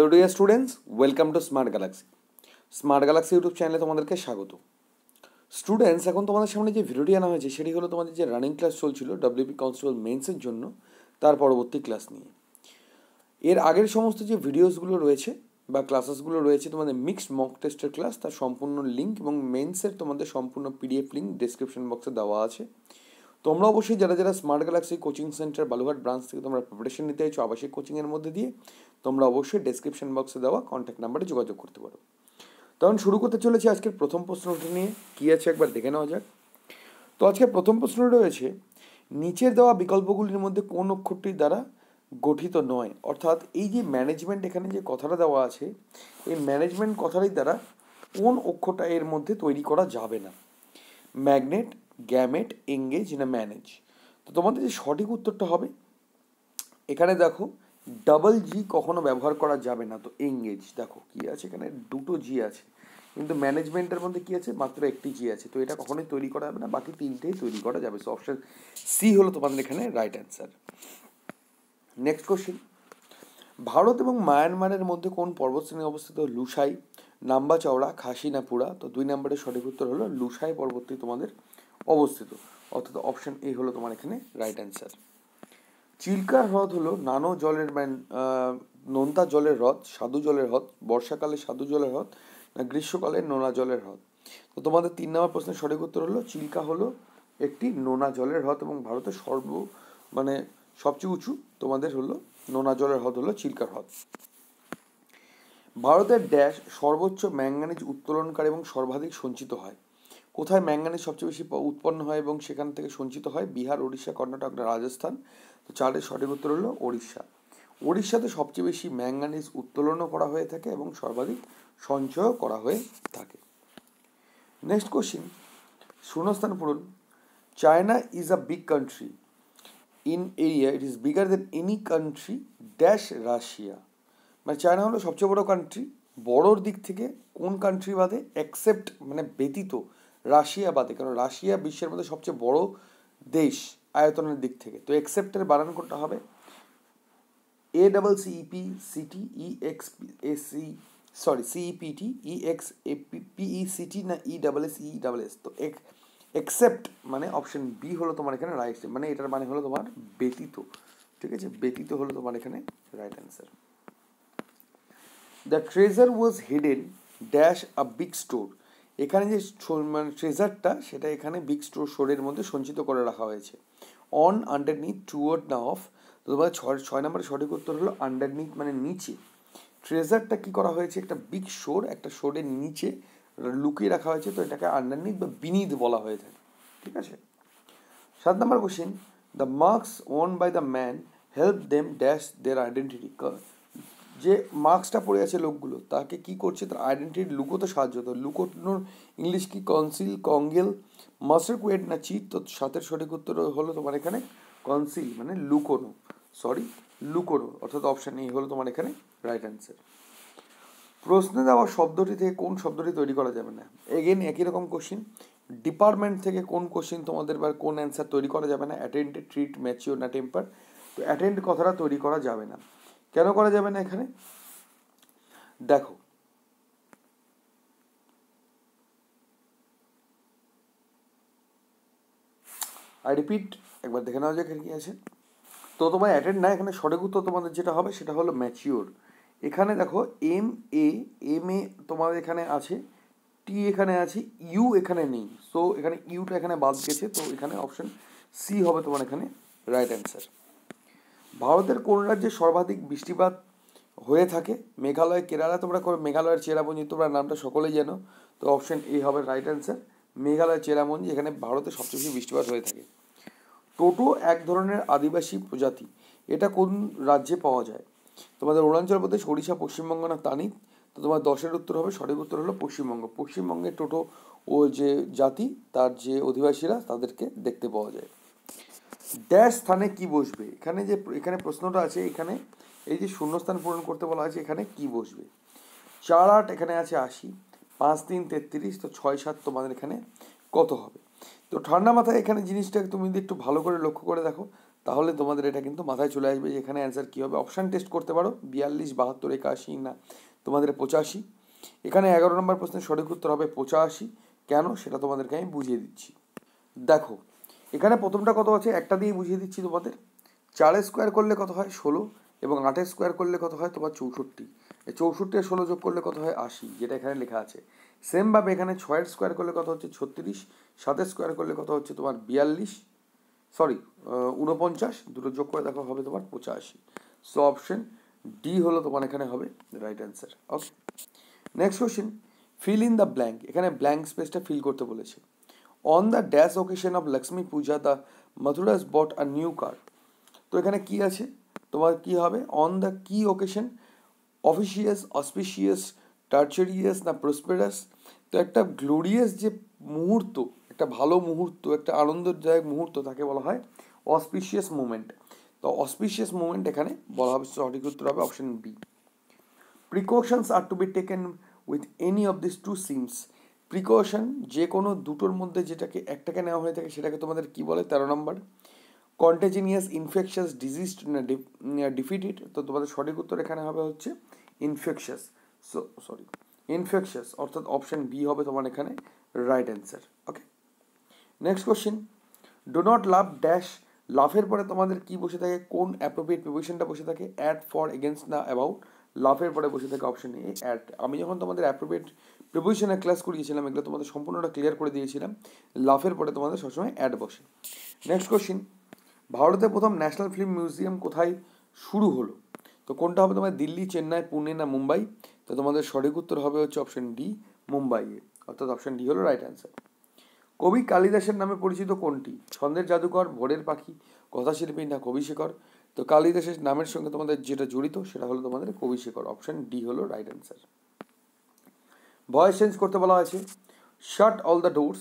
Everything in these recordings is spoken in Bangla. Hello dear students, welcome to smart galaxy YouTube चैनले তোমাদেরকে স্বাগত। স্টুডেন্টস, এখন তোমাদের সামনে যে ভিডিওটি আনা হয়েছে সেটি হলো তোমাদের যে রানিং ক্লাস চলছিল ডব্লিউপি কনস্টেবল মেন্সের জন্য তার পরবর্তী ক্লাস নিয়ে। এর আগের সমস্ত যে ভিডিওসগুলো রয়েছে বা ক্লাসেসগুলো রয়েছে তোমাদের মিক্সড মক টেস্টের ক্লাস, তার সম্পূর্ণ লিঙ্ক এবং মেন্সের তোমাদের সম্পূর্ণ পিডিএফ লিঙ্ক ডেসক্রিপশন বক্সে দেওয়া আছে। তোমরা অবশ্যই যারা যারা smart galaxy coaching centre Balurghat branch থেকে তোমরা প্রিপারেশন নিতে চাইছো আবাসিক কোচিংয়ের মধ্যে দিয়ে, তোমরা অবশ্যই ডেসক্রিপশন বক্সে দেওয়া কন্ট্যাক্ট নাম্বারে যোগাযোগ করতে পারো। তখন শুরু করতে চলেছি আজকের প্রথম প্রশ্নটি নিয়ে। কী আছে একবার দেখে নেওয়া যাক। তো আজকের প্রথম প্রশ্নটি রয়েছে, নিচের দেওয়া বিকল্পগুলির মধ্যে কোন অক্ষরটির দ্বারা গঠিত নয়? অর্থাৎ এই যে ম্যানেজমেন্ট, এখানে যে কথাটা দেওয়া আছে এই ম্যানেজমেন্ট কথাটির দ্বারা কোন অক্ষরটা এর মধ্যে তৈরি করা যাবে না? ম্যাগনেট, গ্যামেট, এঙ্গেজ না ম্যানেজ? তো তোমাদের যে সঠিক উত্তরটা হবে, এখানে দেখো ডাবল জি কখনো ব্যবহার করা যাবে না, তো এঙ্গেজ। দেখো কী আছে, এখানে দুটো জি আছে কিন্তু ম্যানেজমেন্টের মধ্যে কী আছে, মাত্র একটি জি আছে, তো এটা কখনোই তৈরি করা যাবে না, বাকি তিনটেই তৈরি করা যাবে। সো অপশান সি হলো তোমাদের এখানে right answer. Next question, Bharat এবং মায়ানমারের মধ্যে কোন পর্বতশ্রেণী অবস্থিত? লুসাই, নাম্বা চওড়া, খাসি না পুরা? তো 2 নম্বরের সঠিক উত্তর হলো লুসাই পর্বতটি তোমাদের অবস্থিত, অর্থাৎ অপশান এ হলো তোমার এখানে রাইট অ্যান্সার। চিল্কা হ্রদ হলো নানো জলের নোনতা জলের হ্রদ, স্বাদু জলের হ্রদ, বর্ষাকালে স্বাদু জলের হ্রদ না গ্রীষ্মকালে নোনা জলের হ্রদ? তো তোমাদের 3 নম্বর প্রশ্নের সঠিক উত্তর হলো চিল্কা হলো একটি নোনা জলের হ্রদ এবং ভারতের সবচেয়ে উঁচু তোমাদের হলো নোনা জলের হ্রদ হলো চিল্কা হ্রদ। ভারতের ড্যাশ সর্বোচ্চ ম্যাঙ্গানিজ উত্তোলনকারী এবং সর্বাধিক সঞ্চিত হয় কোথায়? ম্যাঙ্গানিজ সবচেয়ে বেশি উৎপন্ন হয় এবং সেখান থেকে সঞ্চিত হয় বিহার, ওড়িশা, কর্ণাটক না রাজস্থান? তো 4 সঠিক উত্তর হলো ওড়িশা। ওড়িশাতে সবচেয়ে বেশি ম্যাঙ্গানিজ উত্তোলনও করা হয়ে থাকে এবং সর্বাধিক সঞ্চয়ও করা হয়ে থাকে। নেক্সট কোশ্চেন, শূন্যস্থান পূরণ। China is a big country in area, it is bigger than any country dash Russia. মানে চায়না হলো সবচেয়ে বড় কান্ট্রি বড়োর দিক থেকে কোন কান্ট্রি বাদে, অ্যাকসেপ্ট মানে ব্যতীত রাশিয়া বাদে, কারণ রাশিয়া বিশ্বের মধ্যে সবচেয়ে বড় দেশ আয়তনের দিক থেকে। তো এক্সেপ্টের বানান কোনটা হবে? CEPT না ESSESS? তো এক্সেপ্ট মানে অপশন বি হলো তোমার এখানে রাইট, মানে এটার মানে হলো তোমার ব্যতীত। ঠিক আছে, ব্যতীত হলো তোমার এখানে right answer. The treasure was hidden dash a big store, এখানে যে ট্রেজারটা সেটা এখানে বিগ স্টোর শোরের মধ্যে সঞ্চিত করে রাখা হয়েছে। অন, আন্ডারনিথ, টুয়ার্ড না অফ? তো তোমার 6 নম্বরের সঠিক উত্তর হলো আন্ডারনিথ মানে নিচে। ট্রেজারটা কি করা হয়েছে, একটা বিগ শোর, একটা শোরের নিচে লুকিয়ে রাখা হয়েছে, তো এটাকে আন্ডারনিথ বা বিনিদ বলা হয়ে থাকে। ঠিক আছে, 7 নম্বর question, the marks on by the man help them dash their identity. যে মার্কসটা পড়ে আছে লোকগুলো তাকে কি করছে, তার আইডেন্টিটি লুকোতে সাহায্য হতো। লুকোনোর ইংলিশ কি কনসিল, কঙ্গেল, মাস্টার কুয়েট না চিট? তো 7 সঠিক উত্তর হলো তোমার এখানে কনসিল মানে লুকোনো, লুকোনো, অর্থাৎ অপশান এই হলো তোমার এখানে রাইট অ্যান্সার। প্রশ্নে দেওয়া শব্দটি থেকে কোন শব্দটি তৈরি করা যাবে না? এগেন একই রকম কোশ্চিন। ডিপার্টমেন্ট থেকে কোন কোশ্চিন তোমাদের বা কোন অ্যান্সার তৈরি করা যাবে না? অ্যাটেন্ড, ট্রিট, ম্যাচিওর না টেম্পার? তো অ্যাটেন্ড কথাটা তৈরি করা যাবে না। কেন করা যাবে না এখানে দেখো, আই রিপিট একবার দেখে নেওয়া যাক কি আছে। তো তোমার অ্যাটেন্ড না, এখানে সঠিক উত্তর তোমাদের যেটা হবে সেটা হলো ম্যাচিওর। এখানে দেখো এম এ তোমাদের এখানে আছে, টি এখানে আছে, ইউ এখানে নেই, সো এখানে ইউটা এখানে বাদ গেছে, তো এখানে অপশন সি হবে তোমার এখানে রাইট অ্যান্সার। ভারতের কোন রাজ্যে সর্বাধিক বৃষ্টিপাত হয়ে থাকে? মেঘালয়, কেরালা? তোমরা মেঘালয়ের চেরাপুঞ্জি, তোমরা নামটা সকলেই জানো, তো অপশন এ হবে রাইট অ্যান্সার। মেঘালয় চেরাপুঞ্জি এখানে ভারতে সবচেয়ে বেশি বৃষ্টিপাত হয়ে থাকে। টোটো এক ধরনের আদিবাসী প্রজাতি, এটা কোন রাজ্যে পাওয়া যায়? তোমাদের অরুণাচল প্রদেশ, ওড়িশা, পশ্চিমবঙ্গ না তানি? তো তোমার 10 উত্তর হবে সঠিক উত্তর হলো পশ্চিমবঙ্গ। পশ্চিমবঙ্গে টোটো ও যে জাতি তার যে অধিবাসীরা তাদেরকে দেখতে পাওয়া যায়। ড্যাশ স্থানে কি বসবে, এখানে যে প্রশ্নটা আছে এখানে এই যে শূন্যস্থান পূরণ করতে বলা আছে এখানে কি বসবে? 4-8 এখানে আছে 80, 5-3 33, তো 6-7 তোমাদের এখানে কত হবে? তো ঠান্ডা মাথায় এখানে জিনিসটাকে তুমি যদি একটু ভালো করে লক্ষ্য করে দেখো, ताहले तुम्हारे एटा किन्तु माथाय चले आसबे एखाने आंसर कि होबे अपशन टेस्ट करते पारो 42 72 81 ना तुम्हारे 85 एखाने 11 नम्बर प्रश्न सठिक उत्तर होबे 85 केन सेटा तुम्हादेरके आमि बुझिए दिच्छि देखो एखाने प्रथमटा कत आछे एकटा दिए बुझिए दिच्छि तुम्हादेर 4 स्क्वायर करले कत हय 16 एबं 8 स्क्वायर करले कत हय तुम्हार 64 64 আর 16 যোগ করলে কত হয় 80 যেটা এখানে লেখা আছে সেম ভাবে এখানে 6 এর স্কয়ার করলে কত হচ্ছে 36 7 এর স্কয়ার করলে কত হচ্ছে তোমার 49 দুটো যোগ করে দেখো হবে তোমার 85 সো অপশন ডি হলো তোমার এখানে হবে right answer okay next question fill in the blank এখানে ব্ল্যাঙ্ক স্পেসটা ফিল করতে বলেছে on the dash occasion of Lakshmi Puja the Mathuras bought a new car তো এখানে কি আছে তোমার কি হবে অন দা কি ওকেশন ऑफिशियस ऑस्पिशियस टार्चरियस ना प्रस्पेरस तो एक ग्लोरियस जो मुहूर्त एक भलो मुहूर्त एक आनंददायक मुहूर्त ताके बला है ऑस्पिशियस मोमेंट तो ऑस्पिशियस मोमेंट एखाने बला होबे सठिक उत्तर होबे option B precautions are to be taken उथ any of this two seems precaution जे कोनो दुटोर मध्य जेटाके एकटाके नेওয়া হয়ে থাকে সেটাকে তোমাদের কি বলে 13 নম্বর কন্টাজিনিয়াস ইনফেকশাস ডিজিজ ডিফিটেড তো তোমাদের সঠিক উত্তর এখানে হবে হচ্ছে ইনফেকশাস সো সরি ইনফেকশাস অর্থাৎ অপশন বি হবে তোমার এখানে right answer okay next question do not love dash লাভের পরে তোমাদের কি বসে থাকে কোন অ্যাপ্রোপ্রিয়েট প্রিপজিশনটা বসে থাকে অ্যাট ফর এগেইনস্ট না অ্যাবাউট লাভের পরে বসে থাকে অপশন এ অ্যাট আমি যখন তোমাদের অ্যাপ্রোপ্রিয়েট প্রিপজিশনের ক্লাস করিয়েছিলাম এগুলো তোমাদের সম্পূর্ণটা ক্লিয়ার করে দিয়েছিলাম লাভের পরে তোমাদের সবসময় অ্যাট বসে নেক্সট কোশ্চেন भारत में प्रथम नैशनल फिल्म म्यूजियम कोथाय शुरू हलो तो कोनटा होबे तुम्हारे दिल्ली चेन्नई पुणे ना मुम्बई तो तुम्हारे सठिक उत्तर होबे हच्छे अपशन डी मुम्बई अर्थात अपशन डी हलो राइट आंसर कवि कालिदासेर नामे परिचित कोनटी छंदेर जादुकर भोरेर पाखी कथाशिल्पी ना कविशेखर तो कालिदासेर नामेर संगे तुम्हारे जेटा जड़ित सेटा हलो तुम्हारे कविशेखर अपशन डी हलो राइट आंसर वॉइस चेंज करते बला आछे shut all the doors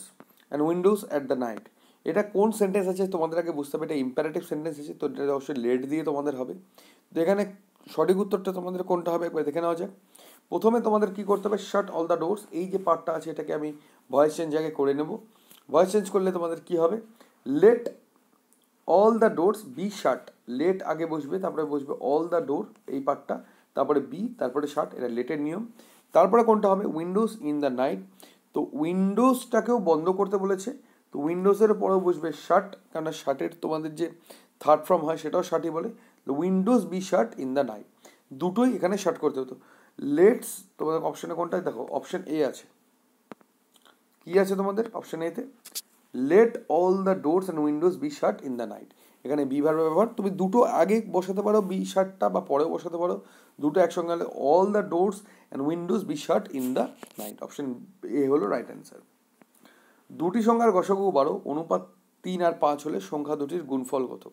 and windows at the night এটা কোন সেন্টেন্স আছে তোমাদের আগে বুঝতে হবে এটা ইম্পারেটিভ সেন্টেন্স আছে তো এটা অবশ্যই লেট দিয়ে তোমাদের হবে তো এখানে সঠিক উত্তরটা তোমাদের কোনটা হবে একবার দেখে নাও যাক প্রথমে তোমাদের কি করতে হবে শাট অল দা ডোরস এই যে পার্টটা আছে এটাকে আমি ভয়েস চেঞ্জ আগে করে নেব ভয়েস চেঞ্জ করলে তোমাদের কি হবে let all the doors be shut let আগে বসবে তারপরে বসবে অল দা ডোর এই পার্টটা তারপরে বি তারপরে শাট এটা লেটের নিয়ম তারপরে কোনটা হবে উইন্ডোজ ইন দ্য নাইট তো উইন্ডোজটাকেও বন্ধ করতে বলেছে তো উইন্ডোজের পরে বসবে শাট কারণ শাটের তোমাদের যে থার্ড ফর্ম হয় সেটাও শাটই বলে তো windows be shut in the night দুটোই এখানে শাট করতে হতো লেটস তোমাদের অপশানে কোনটা দেখো অপশান এ আছে কি আছে তোমাদের অপশান এতে let all the doors and windows be shut in the night এখানে বি ভার্ব ব্যবহার তুমি দুটো আগে বসাতে পারো বি শাটটা বা পরে বসাতে পারো দুটো একসঙ্গে হলে all the doors and windows be shut in the night option A হলো রাইট অ্যান্সার দুটি সংখ্যার গসাগু 12 অনুপাত 3 আর 5 হলে সংখ্যা দুটির গুণফল কত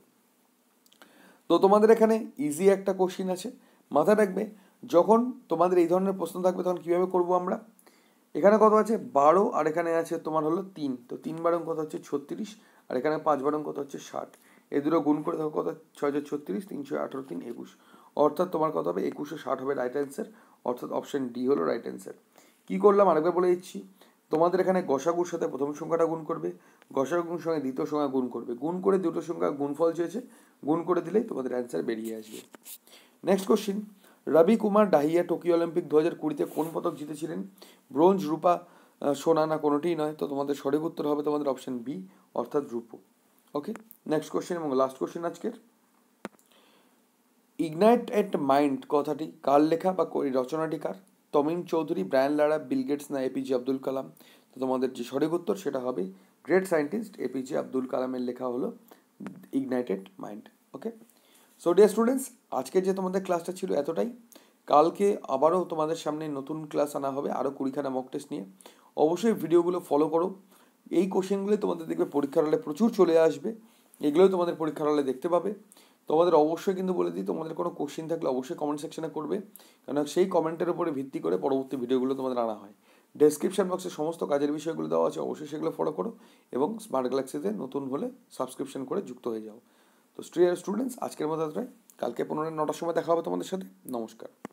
তো তোমাদের এখানে ইজি একটা কোশ্চেন আছে মাথায় রাখবে যখন তোমাদের এই ধরনের প্রশ্ন থাকবে তখন কিভাবে করব আমরা এখানে কত আছে 12 আর এখানে আছে তোমার হলো 3 তো 3 বারং কত হচ্ছে 36 আর এখানে 5 বারং কত হচ্ছে 60 এই দুটো গুণ করে দেখো কত 636 318 3 21 অর্থাৎ তোমার কত হবে 21 ও 60 হবে রাইট অ্যানসার অর্থাৎ অপশন ডি হলো রাইট অ্যানসার কি করলাম আরেকবার বলে দিচ্ছি তোমাদের এখানে গসাগুর সাথে প্রথম সংখ্যাটা গুণ করবে গসাগুর সঙ্গে দ্বিতীয় সংখ্যা গুণ করবে গুণ করে দুটো সংখ্যা গুণফল চেয়েছে গুণ করে দিলেই তোমাদের অ্যান্সার বেরিয়ে আসবে next question Ravi Kumar Dahiya Tokyo Olympic 2020 তে কোন পদক জিতেছিলেন ব্রোঞ্জ রূপা সোনা না কোনোটিই নয় তো তোমাদের সঠিক উত্তর হবে তোমাদের অপশন বি অর্থাৎ রূপো ওকে নেক্সট কোশ্চেন এবং লাস্ট কোশ্চেন আজকের ইগনাইটেড মাইন্ড কথাটি কার লেখা বা রচনাটি কার Tamim Chowdhury Brian Lara Bill Gates না এপিজে আব্দুল কালাম তো তোমাদের যে সঠিক উত্তর সেটা হবে গ্রেট সায়েন্টিস্ট এপিজে আব্দুল কালামের লেখা হলো ignited mind okay so dear students আজকে যে তোমাদের ক্লাসটা ছিল এতটাই কালকে আবারও তোমাদের সামনে নতুন ক্লাস আনা হবে আরও 20খানা মক টেস্ট নিয়ে অবশ্যই ভিডিওগুলো ফলো করো এই কোশ্চেনগুলোই তোমাদের দেখবে পরীক্ষার হলে প্রচুর চলে আসবে এগুলোই তোমাদের পরীক্ষার হলে দেখতে পাবে তোমাদের অবশ্যই কিন্তু বলে দিই তোমাদের কোনো কোশ্চেন থাকলে অবশ্যই কমেন্ট সেকশনে করবে কারণ সেই কমেন্টের উপরে ভিত্তি করে পরবর্তী ভিডিওগুলো তোমাদের আনা হয় ডেসক্রিপশন বক্সে সমস্ত কাজের বিষয়গুলো দেওয়া আছে অবশ্যই সেগুলো ফলো করো এবং স্মার্ট গ্যালাক্সিতে নতুন হলে সাবস্ক্রিপশন করে যুক্ত হয়ে যাও তো স্টুডেন্টস আজকের মতো এতটাই কালকে 9টার সময় দেখা হবে তোমাদের সাথে নমস্কার।